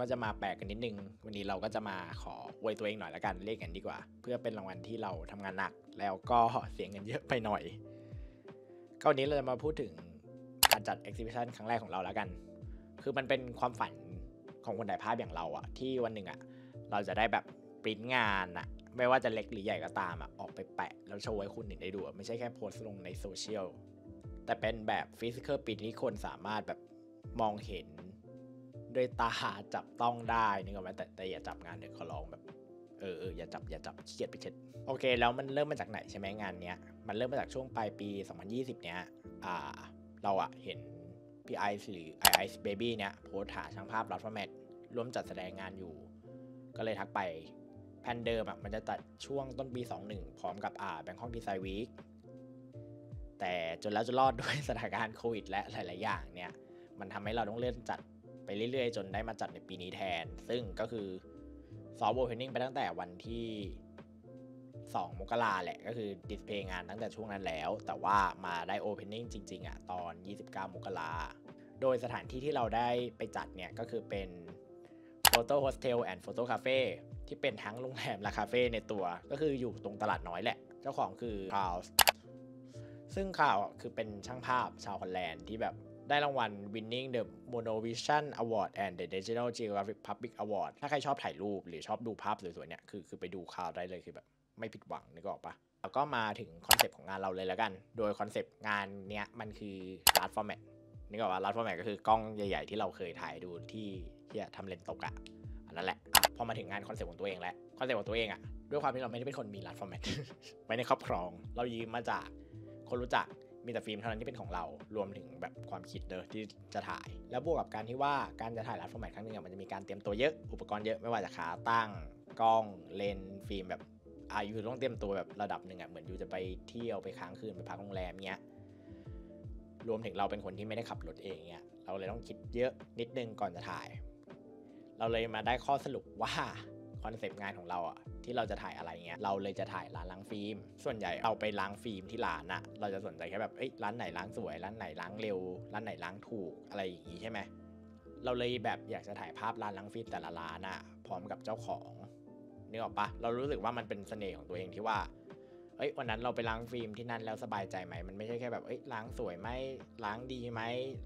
ก็จะมาแปลกกันนิดนึงวันนี้เราก็จะมาขออวยตัวเองหน่อยละกันเรียกกันดีกว่าเพื่อเป็นรางวัลที่เราทำงานหนักแล้วก็เสียเงินเยอะไปหน่อยก็วันนี้เราจะมาพูดถึงการจัด exhibition ครั้งแรกของเราละกันคือมันเป็นความฝันของคนถ่ายภาพอย่างเราอะที่วันหนึ่งอะเราจะได้แบบปริ้นงานอะไม่ว่าจะเล็กหรือใหญ่ก็ตามอะออกไปแปะแล้วโชว์ให้คนอื่นได้ดูไม่ใช่แค่โพสต์ลงในโซเชียลแต่เป็นแบบ physical print ที่คนสามารถแบบมองเห็นด้วยตาจับต้องได้นี่ก็ไม่แต่อย่าจับงานเดี๋ยวขอลองแบบอย่าจับขี้เกียจไปเช็ดโอเคแล้วมันเริ่มมาจากไหนใช่ไหมงานเนี้ยมันเริ่มมาจากช่วงปลายปี2020เนี้ยเราอะเห็นพี่ไอซ์หรือไอซ์เบบี้เนี้ยโพสต์หาช่างภาพLarge Formatร่วมจัดแสดงงานอยู่ก็เลยทักไปแพนเดิมอะมันจะจัดช่วงต้นปี21พร้อมกับBangkok Design Week แต่จนแล้วจะรอดด้วยสถานการณ์โควิดและหลายๆอย่างเนี้ยมันทำให้เราต้องเลื่อนจัดไปเรื่อยๆจนได้มาจัดในปีนี้แทนซึ่งก็คือซอฟต์โอเพนนิ่งไปตั้งแต่วันที่2มกราแหละก็คือดิสเพย์งานตั้งแต่ช่วงนั้นแล้วแต่ว่ามาได้โอเพนนิ่งจริงๆอ่ะตอน29มกราโดยสถานที่ที่เราได้ไปจัดเนี่ยก็คือเป็น Photo Hostel and Photo Cafe ที่เป็นทั้งโรงแรมและคาเฟ่ในตัวก็คืออยู่ตรงตลาดน้อยแหละเจ้าของคือคาร์ลซึ่งคาร์ลคือเป็นช่างภาพชาวฮอลแลนด์ที่แบบได้รางวัล Winning the Mono Vision Award and the National Geographic Public Award ถ้าใครชอบถ่ายรูปหรือชอบดูภาพสวยๆเนี่ยคือไปดูคาวได้เลยคือแบบไม่ผิดหวังนึกออกปะแล้วก็มาถึงคอนเซปต์ของงานเราเลยแล้วกันโดยคอนเซปต์งานเนี้ยมันคือ Large Format นึกออกปะ Large Format ก็คือกล้องใหญ่ๆที่เราเคยถ่ายดูที่ทำเลนส์ตกอะนั่นแหละพอมาถึงงานคอนเซปต์ของตัวเองแล้วคอนเซปต์ของตัวเองอะด้วยความที่เราไม่ได้เป็นคนมี Large Format ไว้ในครอบครองเรายืมมาจากคนรู้จักมีแต่ฟิล์มเท่านั้นที่เป็นของเรารวมถึงแบบความคิดเด้อที่จะถ่ายแล้วบวกกับการที่ว่าการจะถ่ายLarge Formatครั้งนึงมันจะมีการเตรียมตัวเยอะอุปกรณ์เยอะไม่ว่าจะขาตั้งกล้องเลนส์ฟิล์มแบบอยู่ต้องเตรียมตัวแบบระดับหนึ่งเหมือนอยู่จะไปเที่ยวไปค้างคืนไปพักโรงแรมเงี้ยรวมถึงเราเป็นคนที่ไม่ได้ขับรถเองเงี้ยเราเลยต้องคิดเยอะนิดนึงก่อนจะถ่ายเราเลยมาได้ข้อสรุปว่าคอนเซปต์งานของเราอะที่เราจะถ่ายอะไรเงี้ยเราเลยจะถ่ายร้านล้างฟิล์มส่วนใหญ่เราไปล้างฟิล์มที่ร้านอะเราจะสนใจแค่แบบร้านไหนล้างสวยร้านไหนล้างเร็วร้านไหนล้างถูกอะไรอย่างงี้ใช่ไหมเราเลยแบบอยากจะถ่ายภาพร้านล้างฟิล์มแต่ละร้านอะพร้อมกับเจ้าของนึกออกปะเรารู้สึกว่ามันเป็นเสน่ห์ของตัวเองที่ว่าวันนั้นเราไปล้างฟิล์มที่นั่นแล้วสบายใจไหมมันไม่ใช่แค่แบบล้างสวยไหมล้างดีไหม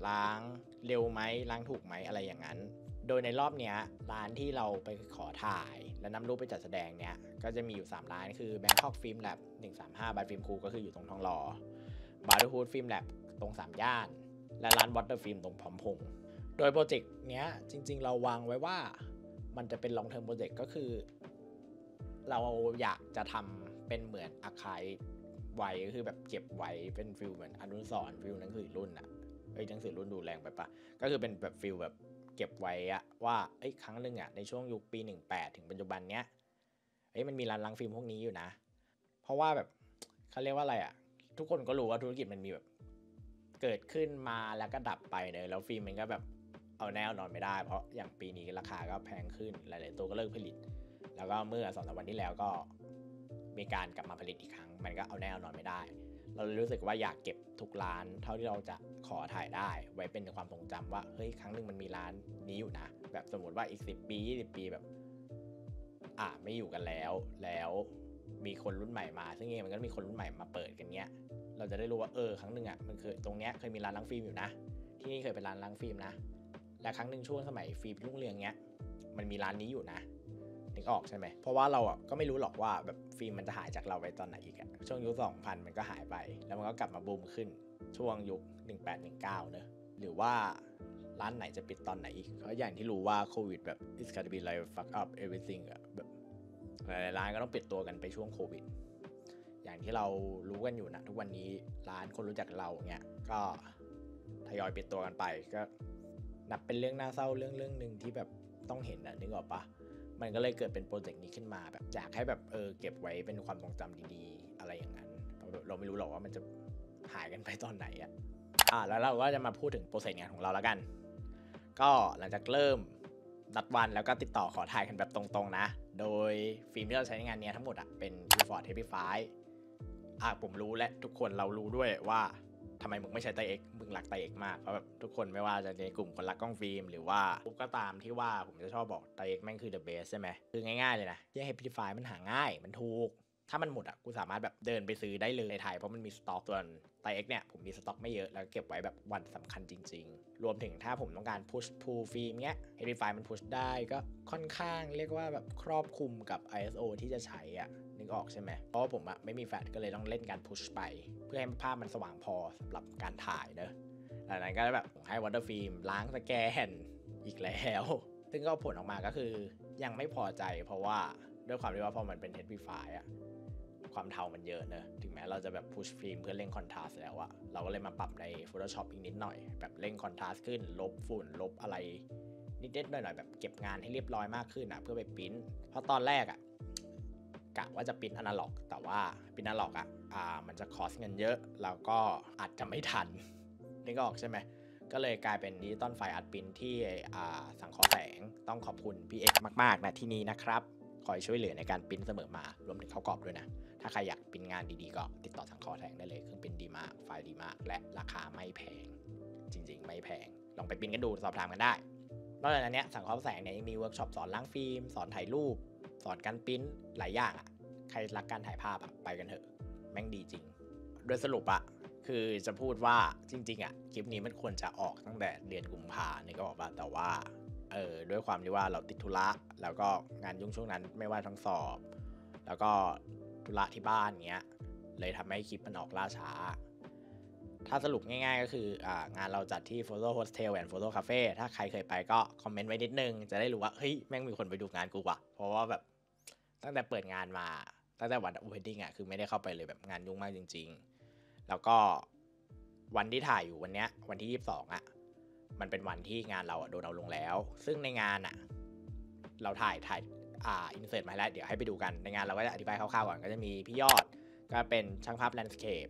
ล้างเร็วไหมล้างถูกไหมอะไรอย่างนั้นโดยในรอบเนี้ยร้านที่เราไปขอถ่ายและนำรูปไปจัดแสดงเนี้ยก็จะมีอยู่3ร้านคือ Bangkok Film Lab 135 บาร์ฟิล์มคูก็คืออยู่ตรงทองหล่อ Harborwood Film Lab ตรง3ย่านและร้าน Water Film ตรงพร้อมพงษ์โดยโปรเจกต์เนี้ยจริงๆเราวางไว้ว่ามันจะเป็น long term project ก็คือเราอยากจะทำเป็นเหมือนอาคายไว้ก็คือแบบเก็บไว้เป็นฟิลเหมือนอนุสรณ์ฟิลหนังสือรุ่นอะหนังสือรุ่นดูแรงไปปะก็คือเป็นแบบฟิลแบบเก็บไว้อะว่าครั้งหนึ่งอะในช่วงยุคปี18ถึงปัจจุบันเนี้ยมันมีร้านล้างฟิล์มพวกนี้อยู่นะเพราะว่าแบบเขาเรียกว่าอะไรอะทุกคนก็รู้ว่าธุรกิจมันมีแบบเกิดขึ้นมาแล้วก็ดับไปเลยแล้วฟิล์มมันก็แบบเอาแน่นอนไม่ได้เพราะอย่างปีนี้ราคาก็แพงขึ้นหลายๆตัวก็เลิกผลิตแล้วก็เมื่อ2-3วันที่แล้วก็มีการกลับมาผลิตอีกครั้งมันก็เอาแน่นอนไม่ได้เรารู้สึกว่าอยากเก็บทุกร้านเท่าที่เราจะขอถ่ายได้ไว้เป็นความทรงจำว่าครั้งหนึ่งมันมีร้านนี้อยู่นะแบบสมมติว่าอีก10 ปี20 ปีแบบไม่อยู่กันแล้วมีคนรุ่นใหม่มาซึ่งมันก็มีคนรุ่นใหม่มาเปิดกันเนี้ยเราจะได้รู้ว่าครั้งหนึ่งมันเคยตรงเนี้ยเคยมีร้านล้างฟิล์มอยู่นะที่นี่เคยเป็นร้านล้างฟิล์มนะและครั้งหนึ่งช่วงสมัยฟิล์มรุ่งเรืองเนี้ยมันมีร้านนี้อยู่นะนึกออกใช่ไหมเพราะว่าเราก็ไม่รู้หรอกว่าแบบฟิล์มมันจะหายจากเราไปตอนไหนอีกช่วงยุค 2000 มันก็หายไปแล้วมันก็กลับมาบูมขึ้นช่วงยุค 18-19 เนอะหรือว่าร้านไหนจะปิดตอนไหนอีกก็อย่างที่รู้ว่าโควิดแบบ it's gonna be like fuck up everything แบบหลายร้านก็ต้องปิดตัวกันไปช่วงโควิดอย่างที่เรารู้กันอยู่นะทุกวันนี้ร้านคนรู้จักเราเนี่ยก็ทยอยปิดตัวกันไปก็นับเป็นเรื่องน่าเศร้าเรื่องหนึ่งที่แบบต้องเห็นนึกออกปะมันก็เลยเกิดเป็นโปรเจกต์นี้ขึ้นมาแบบอยากให้แบบเก็บไว้เป็นความทรงจำดีๆอะไรอย่างนั้นเราไม่รู้หรอกว่ามันจะหายกันไปตอนไหนแล้วเราก็จะมาพูดถึงโปรเซสงานของเราแล้วกันก็หลังจากเริ่มนัดวันแล้วก็ติดต่อขอถ่ายกันแบบตรงๆนะโดยฟิล์มที่เราใช้ในงานนี้ทั้งหมดเป็น Ford Happy 5ผมรู้และทุกคนเรารู้ด้วยว่า ทำไมมึงไม่ใช้ไตเอ็กมึงรักไตเอ็กมากเพราะแบบทุกคนไม่ว่าจะในกลุ่มคนรักกล้องฟิล์มหรือว่าปุ๊บก็ตามที่ว่าผมจะชอบบอกไตเอ็กแม่งคือ the best ใช่ไหมคือง่ายๆเลยนะที่ Amplify มันหาง่ายมันถูกถ้ามันหมดอ่ะกูสามารถแบบเดินไปซื้อได้เลยในไทยเพราะมันมีสต็อกส่วนไตเอ็กเนี่ยผมมีสต็อกไม่เยอะแล้วเก็บไว้แบบวันสำคัญจริงๆรวมถึงถ้าผมต้องการพุชพูฟิล์มเนี้ย Amplify มันพุชได้ก็ค่อนข้างเรียกว่าแบบครอบคลุมกับ ISO ที่จะใช้อ่ะนึกออกใช่ไหมเพราะว่าผมอะไม่มีแฟลชก็เลยต้องเล่นการพุชไปเพื่อให้ภาพมันสว่างพอสำหรับการถ่ายเนอะหลังจากนั้นก็แบบให้ Water Film ล้างสแกนอีกแล้วซึ่งก็ผลออกมาก็คือยังไม่พอใจเพราะว่าด้วยความที่ว่าพอมันเป็น Amplify อะความเทามันเยอะเนอะถึงแม้เราจะแบบพุชฟิล์มเพื่อเร่งคอนทราสต์แล้วอะเราก็เลยมาปรับใน Photoshop อีกนิดหน่อยแบบเร่งคอนทราสต์ขึ้นลบฝุ่นลบอะไรนิดๆหน่อยๆแบบเก็บงานให้เรียบร้อยมากขึ้นนะเพื่อไปปริ้นเพราะตอนแรกอะกะว่าจะปริ้นอนาล็อกแต่ว่าปริ้นอนาล็อกอ่ะมันจะคอสเงินเยอะแล้วก็อาจจะไม่ทันนึกออกใช่ไหมก็เลยกลายเป็นดิจิตอลไฟล์อัดปริ้นที่สังเคราะห์แสงต้องขอบคุณ PX มากๆนะที่นี้นะครับคอยช่วยเหลือในการปริ้นเสมอมารวมถึงเขากรอบด้วยนะถ้าใครอยากปริ้นงานดีๆก็ติดต่อสังเคราะห์แสงได้เลยคือปริ้นดีมากไฟล์ดีมากและราคาไม่แพงจริงๆไม่แพงลองไปปริ้นกันดูสอบถามกันได้นอกจากนั้นเนี่ยสังเคราะห์แสงเนี่ยยังมีเวิร์กช็อปสอนล้างฟิล์มสอนถ่ายรูปสอนการปริ้นหลายอย่างอ่ะใครรักการถ่ายภาพไปกันเถอะแม่งดีจริงโดยสรุปอ่ะคือจะพูดว่าจริงๆอ่ะคลิปนี้มันควรจะออกตั้งแต่เดือนกุมภาเนี่ยก็บอกว่าแต่ว่าด้วยความที่ว่าเราติดธุระแล้วก็งานยุ่งช่วงนั้นไม่ว่าทั้งสอบแล้วก็ธุระที่บ้านเงี้ยเลยทำให้คลิปมันออกล่าช้าถ้าสรุปง่ายๆก็คืองานเราจัดที่ Photo Hostel and Photo Cafe ถ้าใครเคยไปก็คอมเมนต์ไว้นิดนึงจะได้รู้ว่าเฮ้ยแม่งมีคนไปดูงานกูว่ะเพราะว่าแบบตั้งแต่เปิดงานมาตั้งแต่วัน Opening อ่ะคือไม่ได้เข้าไปเลยแบบงานยุ่งมากจริงๆแล้วก็วันที่ถ่ายอยู่วันเนี้ยวันที่22อ่ะมันเป็นวันที่งานเราโดนเอาลงแล้วซึ่งในงานอ่ะเราถ่ายอินเสิร์ตมาแล้วเดี๋ยวให้ไปดูกันในงานเราก็จะอธิบายคร่าวๆก่อนก็จะมีพี่ยอดก็เป็นช่างภาพแลนด์สเคป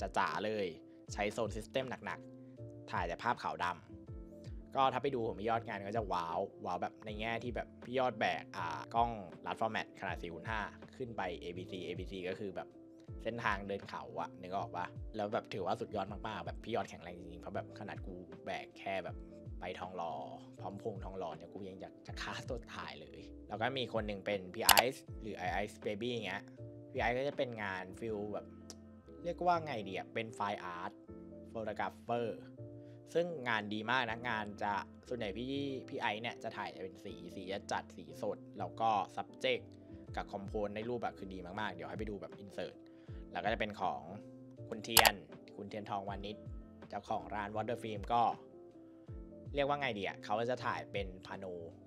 จ๋าเลยใช้โซนซิสเต็มหนักๆถ่ายแต่ภาพขาวดำก็ถ้าไปดูผมพี่ยอดงานก็จะว้าวแบบในแง่ที่แบบพี่ยอดแบกกล้อง Large Format ขนาด 4.5 ขึ้นไป ABC ก็คือแบบเส้นทางเดินเขาอะนึกออกปะแล้วแบบถือว่าสุดยอดมากๆแบบพี่ยอดแข็งแรงจริงๆเพราะแบบขนาดกูแบกแค่แบบไปทองหล่อพร้อมพงทองหล่อเนี่ยกูยังอยากจะค้าตัวถ่ายเลยแล้วก็มีคนหนึ่งเป็นพี่ไอซ์หรือไอซ์เบบี้อย่างเงี้ยพี่ไอซ์ก็จะเป็นงานฟิลแบบเรียกว่าไงดีอะเป็นไฟล์อาร์ตโฟโตกราฟเฟอร์ซึ่งงานดีมากนะงานจะส่วนใหญ่พี่ไอซ์เนี่ยจะถ่ายเป็นสีจะจัดสีสดแล้วก็ subject กับ compose ในรูปแบบคือดีมากๆเดี๋ยวให้ไปดูแบบ insertแล้วก็จะเป็นของคุณเทียนทองวานิชเจ้าของร้าน Water Film ก็เรียกว่าไงดีอ่ะเขาจะถ่ายเป็นพาโน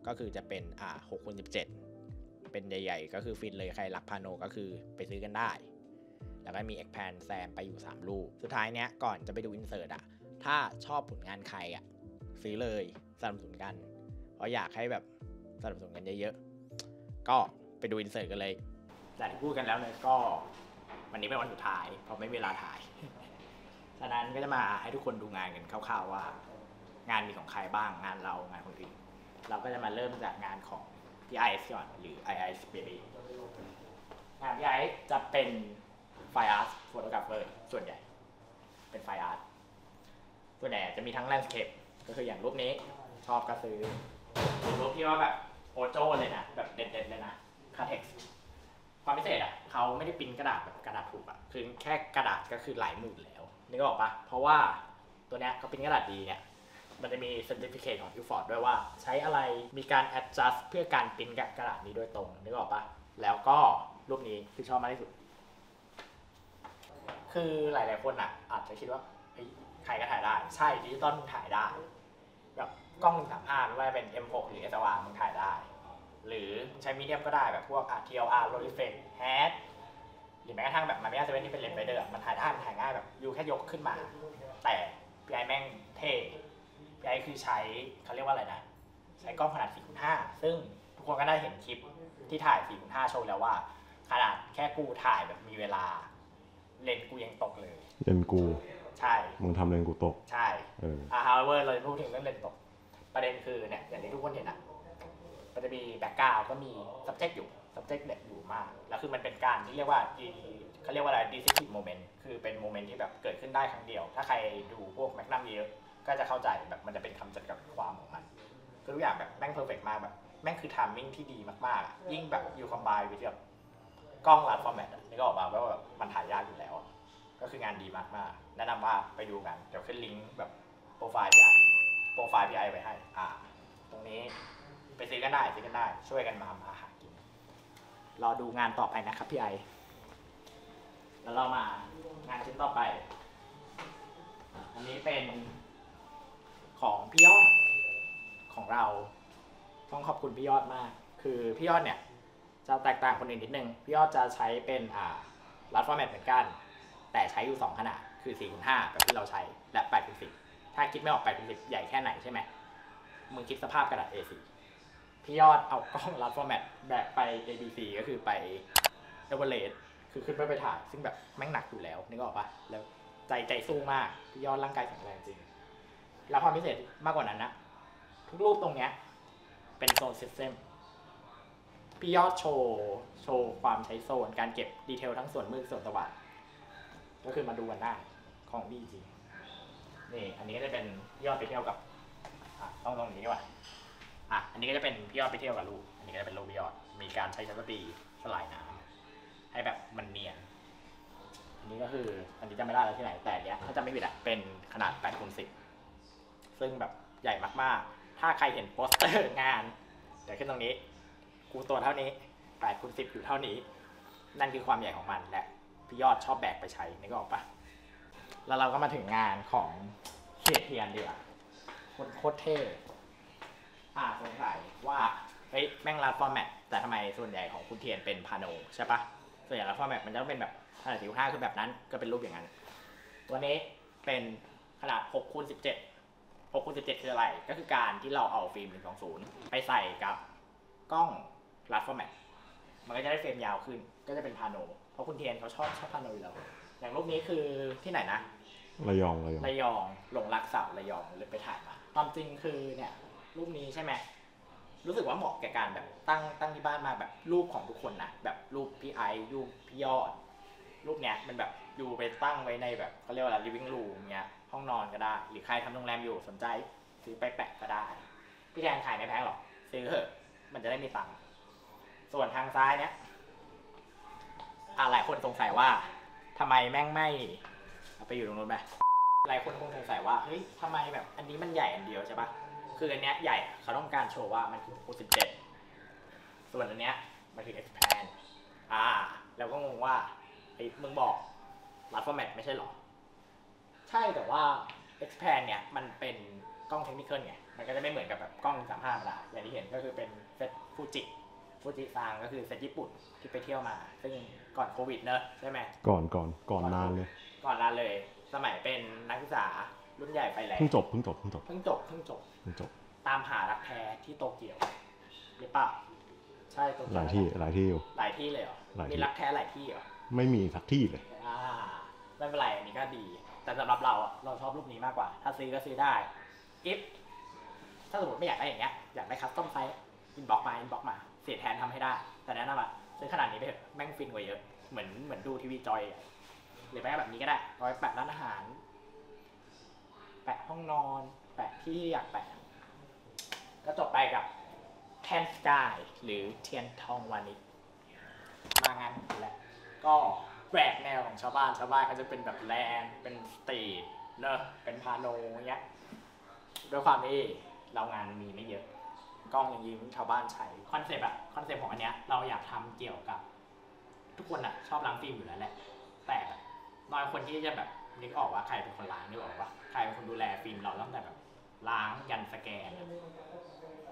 ก็คือจะเป็น6x17 เป็นใหญ่ๆก็คือฟินเลยใครรักพาโนก็คือไปซื้อกันได้แล้วก็มี expand แซมไปอยู่3รูปสุดท้ายเนี้ยก่อนจะไปดู insert อ่ะถ้าชอบผลงานใครอ่ะซื้อเลยสนับสนุนกันเพราะอยากให้แบบสนับสนุนกันเยอะๆก็ไปดู insert กันเลยแต่ที่พูดกันแล้วเนี่ยก็วันนี้เป็นวันสุดท้ายเพราะไม่มีเวลาถ่ายฉะนั้นก็จะมาให้ทุกคนดูงานกันคร่าวๆว่างานมีของใครบ้างงานเรางานคนอื่นเราก็จะมาเริ่มจากงานของพี่ไอซ์ก่อนหรือ IIS Baby งานพี่ไอซ์จะเป็นไฟอาร์ตโฟโตกราฟเฟอร์ส่วนใหญ่เป็นไฟอาร์ตส่วนใหญ่จะมีทั้งแลนด์สเคปก็คืออย่างรูปนี้ชอบก็ซื้อรูปที่ว่าแบบโอโจเลยนะแบบเด็ดๆเลยนะ Contaxความพิเศษอ่ะเขาไม่ได้ปริ้นกระดาษแบบกระดาษถูกอ่ะคือแค่กระดาษก็คือหลายหมื่นแล้วนึกออกปะเพราะว่าตัวเนี้ยเขาปริ้นกระดาษดีเนี่ยมันจะมี certificate ของ Ilford ด้วยว่าใช้อะไรมีการ adjust เพื่อการปริ้นกระดาษนี้โดยตรงนึกออกปะแล้วก็รูปนี้ที่ชอบมากที่สุดคือหลายๆคนอ่ะอาจจะคิดว่าใครก็ถ่ายได้ใช่ดิจิตอลถ่ายได้แบบกล้อง135ไม่ว่าจะเป็น M6 หรือ S100 มันถ่ายได้หรือใช้มีเดียมก็ได้แบบพวก TLR โรลลิเฟนแฮดหรือแม้กระทั่งแบบมาเมียเซเว่นที่เป็นเลนส์ไวเดอร์มันถ่ายได้มันถ่ายง่ายแบบอยู่แค่ยกขึ้นมาแต่พี่ไอแม่งเท่พี่ไอคือใช้เขาเรียกว่าอะไรนะใช้กล้องขนาด 4.5 ซึ่งทุกคนก็ได้เห็นคลิปที่ถ่าย 4.5 โชว์แล้วว่าขนาดแค่กูถ่ายแบบมีเวลาเลนส์กูยังตกเลยเลนส์กูใช่มึงทำเลนส์กูตกใช่however เราจะพูดถึงเรื่องเลนส์ตกประเด็นคือเนี่ยอย่างที่ทุกคนเห็นอะมันจะมีแบ็กกราวด์ก็มี subject อยู่ subject เนี่ยอยู่มากแล้วคือมันเป็นการที่เรียกว่าเขาเรียกว่าอะไร decisive moment คือเป็นโมเมนต์ที่แบบเกิดขึ้นได้ครั้งเดียวถ้าใครดูพวกแมกนัมเยอะก็จะเข้าใจแบบมันจะเป็นคำจำกัดความของมันคือทุกอย่างแบบแม่งเพอร์เฟกต์มากแบบแม่งคือไทมิ่งที่ดีมากๆยิ่งแบบอยู่คอมไบน์ไปกับกล้อง large format นี่ก็ออกมาว่าแบบมันถ่ายยากอยู่แล้วก็คืองานดีมากๆแนะนำว่าไปดูกันเดี๋ยวขึ้นลิงก์แบบโปรไฟล์ PI ไว้ให้ตรงนี้ไปซื้อกันได้ช่วยกันมาหากินรอดูงานต่อไปนะครับ PI แล้วเรามางานชิ้นต่อไปอันนี้เป็นของพี่ยอดของเราต้องขอบคุณพี่ยอดมากคือพี่ยอดเนี่ยจะแตกต่างคนอื่นนิดนึงพี่ยอดจะใช้เป็นlarge format เหมือนกันแต่ใช้อยู่2ขนาดคือ 4.5 แบบที่เราใช้และ 8.10 ถ้าคิดไม่ออก 8.10 ใหญ่แค่ไหนใช่ไหมมึงคิดสภาพกระดาษ A4 พี่ยอดเอากล้อง large format แบบไป ABC ก็คือไป Everest คือขึ้นไปถ่ายซึ่งแบบแม่งหนักอยู่แล้วนึกออกปะแล้วใจสู้มากพี่ยอดร่างกายแข็งแรงจริงแล้วความพิเศษมากกว่านั้นนะทุกรูปตรงเนี้ยเป็นโซนซิสเต็มพี่ยอดโชว์ความใช้โซนการเก็บดีเทลทั้งส่วนมืดส่วนตะวันก็คือมาดูกันได้ของพี่จริงนี่อันนี้ก็จะเป็นยอดไปเที่ยวกับต้องตรงนี้ว่ะอันนี้ก็จะเป็นพี่ยอดไปเที่ยวกับลูกอันนี้ก็จะเป็นลูกพี่ยอดมีการใช้เทคโนโลยีสลายน้ำให้แบบมันเนียนอันนี้ก็คืออันนี้จะไม่ได้แล้วที่ไหนแต่เนี้ยถ้าจะไม่ผิดอ่ะเป็นขนาด 8x10 ซึ่งแบบใหญ่มากๆถ้าใครเห็นโปสเตอร์งานเดี๋ยวขึ้นตรงนี้กูตัวเท่านี้ 8x10 อยู่เท่านี้นั่นคือความใหญ่ของมันและพี่ยอดชอบแบกไปใช้นี่ก็ออกปะแล้วเราก็มาถึงงานของเขียดเทียนดีกว่าคนโคตรเท่สงสัยว่าเฮ้ยแม่งlarge formatแต่ทำไมส่วนใหญ่ของคุณเทียนเป็นพาโนใช่ปะส่วนใหญ่large formatมันจะต้องเป็นแบบขนาด 4.5 คือแบบนั้นก็เป็นรูปอย่างนั้นตัวนี้เป็นขนาด 6x17 6x17 คืออะไรก็คือการที่เราเอาฟิล์ม 1.20 ไปใส่กับกล้องlarge formatมันก็จะได้เฟรมยาวขึ้นก็จะเป็นพาโนเพราะคุณเทียนเขาชอบพาโนอยู่แล้วอย่างรูปนี้คือที่ไหนนะระยองหลงรักสาวระยองเลยไปถ่ายมาความจริงคือเนี่ยรูปนี้ใช่ไหมรู้สึกว่าเหมาะแก่การแบบตั้งที่บ้านมาแบบรูปของทุกคนนะแบบรูปพี่ไอรูปพี่ยอดรูปเนี้ยมันแบบอยู่ไปตั้งไว้ในแบบเขาเรียกว่าอะไร living room เงี้ยห้องนอนก็ได้หรือใครทำโรงแรมอยู่สนใจซื้อไปแปะก็ได้พี่แทนขายไม่แพงหรอกซื้อเถอะมันจะได้มีตังค์ส่วนทางซ้ายเนี้ยหลายคนสงสัยว่าทำไมแม่งไม่ไปอยู่ตรงนู้นไหมหลายคนคงสงสัยว่าเฮ้ยทำไมแบบอันนี้มันใหญ่อันเดียวใช่ปะคืออันเนี้ยใหญ่เขาต้องการโชว์ว่ามันคือ 6x17 ส่วนอันเนี้ยมันคือ expand แล้วก็งงว่าไอ้มึงบอก large format ไม่ใช่หรอใช่แต่ว่า expand เนี้ยมันเป็นกล้องเทคนิคไงมันก็จะไม่เหมือนกับแบบกล้อง 35 นะอย่างที่เห็นก็คือเป็นเซตฟูจิซังก็คือเซตญี่ปุ่นที่ไปเที่ยวมาซึ่งก่อนโควิดเนอะใช่ไหมก่อนนานเลยก่อนนานเลยสมัยเป็นนักศึกษารุ่นใหญ่ไปแล้วเพิ่งจบตามหารักแท้ที่โตเกียวหรือเปล่าใช่โตเกียวหลายที่อยู่หลายที่เลยเหรอมีรักแท้หลายที่เหรอไม่มีสักที่เลยไม่เป็นไรอันนี้ก็ดีแต่สำหรับเราอ่ะเราชอบรูปนี้มากกว่าถ้าซื้อก็ซื้อได้ถ้าสมมติไม่อยากได้อย่างเงี้ยอยากได้คัสตอมไซส์อินบ็อกซ์มาเสียแทนทำให้ได้แต่แนะนำว่าซื้อขนาดนี้ไปเถอะแม่งฟินกว่าเยอะเหมือนดูทีวีจอยหรือแปะแบบนี้ก็ได้ร้อยแปะร้านอาหารแปะห้องนอนแปะที่อยากแปะก็จบไปกับแทนสกายหรือเทียนทองวานิชมางานนี้แหละก็แปลกแนวของชาวบ้านเขาจะเป็นแบบแลนด์เป็นสตรีทเนอะเป็นพาโนเงี้ยด้วยความที่เรางานมีไม่เยอะกล้องอย่างนี้ชาวบ้านใช้คอนเซปต์ของอันเนี้ยเราอยากทำเกี่ยวกับทุกคนอ่ะชอบล้างฟิล์มอยู่แล้วแหละแต่น้อยคนที่จะแบบนึกออกว่าใครเป็นคนล้างนึกออกว่าใครเป็นคนดูแลฟิล์มเราตั้งแต่แบบล้างยันสแกน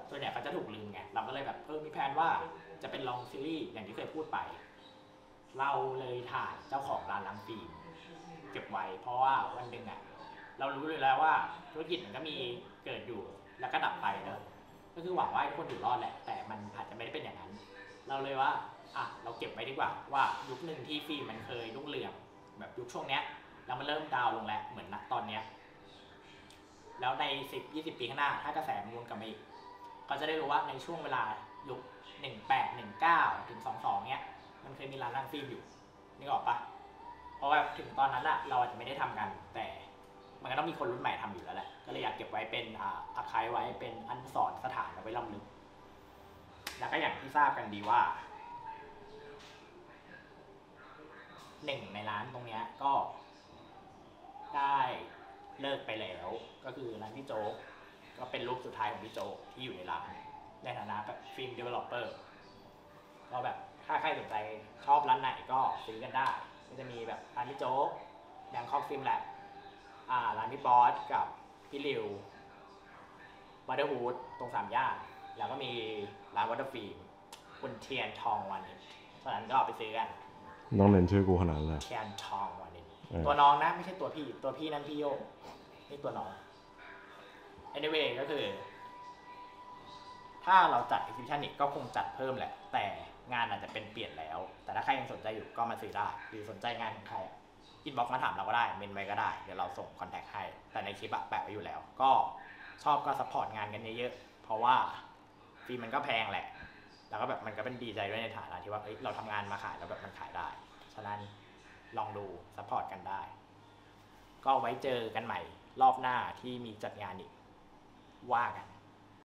ส่วนใหญ่เขาจะถูกลืมไงเราก็เลยแบบมีแผนว่าจะเป็นลองซีรีส์อย่างที่เคยพูดไปเราเลยถ่ายเจ้าของร้านล้างฟิล์มเก็บไว้เพราะว่าวันหนึ่งอ่ะเรารู้เลยแล้วว่าธุรกิจมันก็มีเกิดอยู่แล้วก็ดับไปเนอะก็คือหวังว่าทุกคนอยู่รอดแหละแต่มันอาจจะไม่ได้เป็นอย่างนั้นเราเลยว่าเราเก็บไว้ดีกว่าว่ายุคหนึ่งที่ฟิล์มมันเคยรุ่งเรืองแบบยุคช่วงเนี้ยแล้วมันเริ่มดาวลงแล้วเหมือนณตอนเนี้ยแล้วใน10-20 ปีข้างหน้าถ้ากระแสมันวนกลับมาอีกก็จะได้รู้ว่าในช่วงเวลายุค 18 19ถึง22เนี้ยมันเคยมีร้านนั่งฟิล์มอยู่นึกออกปะเพราะว่าถึงตอนนั้นอะเราอาจจะไม่ได้ทำกันแต่มันก็ต้องมีคนรุ่นใหม่ทำอยู่แล้วแหละก็เลยอยากเก็บไว้เป็นอาร์ไคฟ์ไว้เป็นอนุสรณ์สถานเอาไว้ล้ำลึกแล้วก็อย่างที่ทราบกันดีว่าหนึ่งในร้านตรงนี้ก็ได้เลิกไปแล้วก็คือร้านพี่โจ๊กก็เป็นรูปสุดท้ายของพี่โจ๊กที่อยู่ในร้านในฐานะแบบฟิล์มเดเวลลอปเปอร์ก็แบบถ้าใครสนใจชอบร้านไหนก็ซื้อกันได้ก็จะมีแบบร้านพี่โจ๊ก Bangkok Film Lab ร้านพี่บอสกับพี่ริว Waterwood ตรงสามย่านแล้วก็มีร้าน Water Film คุณเทียนทองวันนี้เพราะฉะนั้นก็ไปซื้อกันน้องเล่นชื่อกูขนาดนั้นเลยเทียนทองวันนี้ตัวน้องนะไม่ใช่ตัวพี่ตัวพี่นั่นพี่โยกนี่ตัวน้อง anyway ก็คือถ้าเราจัด exhibition อีกก็คงจัดเพิ่มแหละแต่งานอาจจะเป็นเปลี่ยนแล้วแต่ถ้าใครยังสนใจอยู่ก็มาซื้อได้หรือสนใจงานของใครอินบ็อกซ์มาถามเราก็ได้เมนไว้ก็ได้เดี๋ยวเราส่งคอนแทคให้แต่ในคลิปแปะไว้อยู่แล้วก็ชอบก็ซัพพอร์ตงานกันเยอะๆเพราะว่าฟีมันก็แพงแหละแล้วก็แบบมันก็เป็นดีใจด้วยในฐานะที่ว่า เราทำงานมาขายแล้วแบบมันขายได้ฉะนั้นลองดูซัพพอร์ตกันได้ก็ไว้เจอกันใหม่รอบหน้าที่มีจัดงานอีกว่ากัน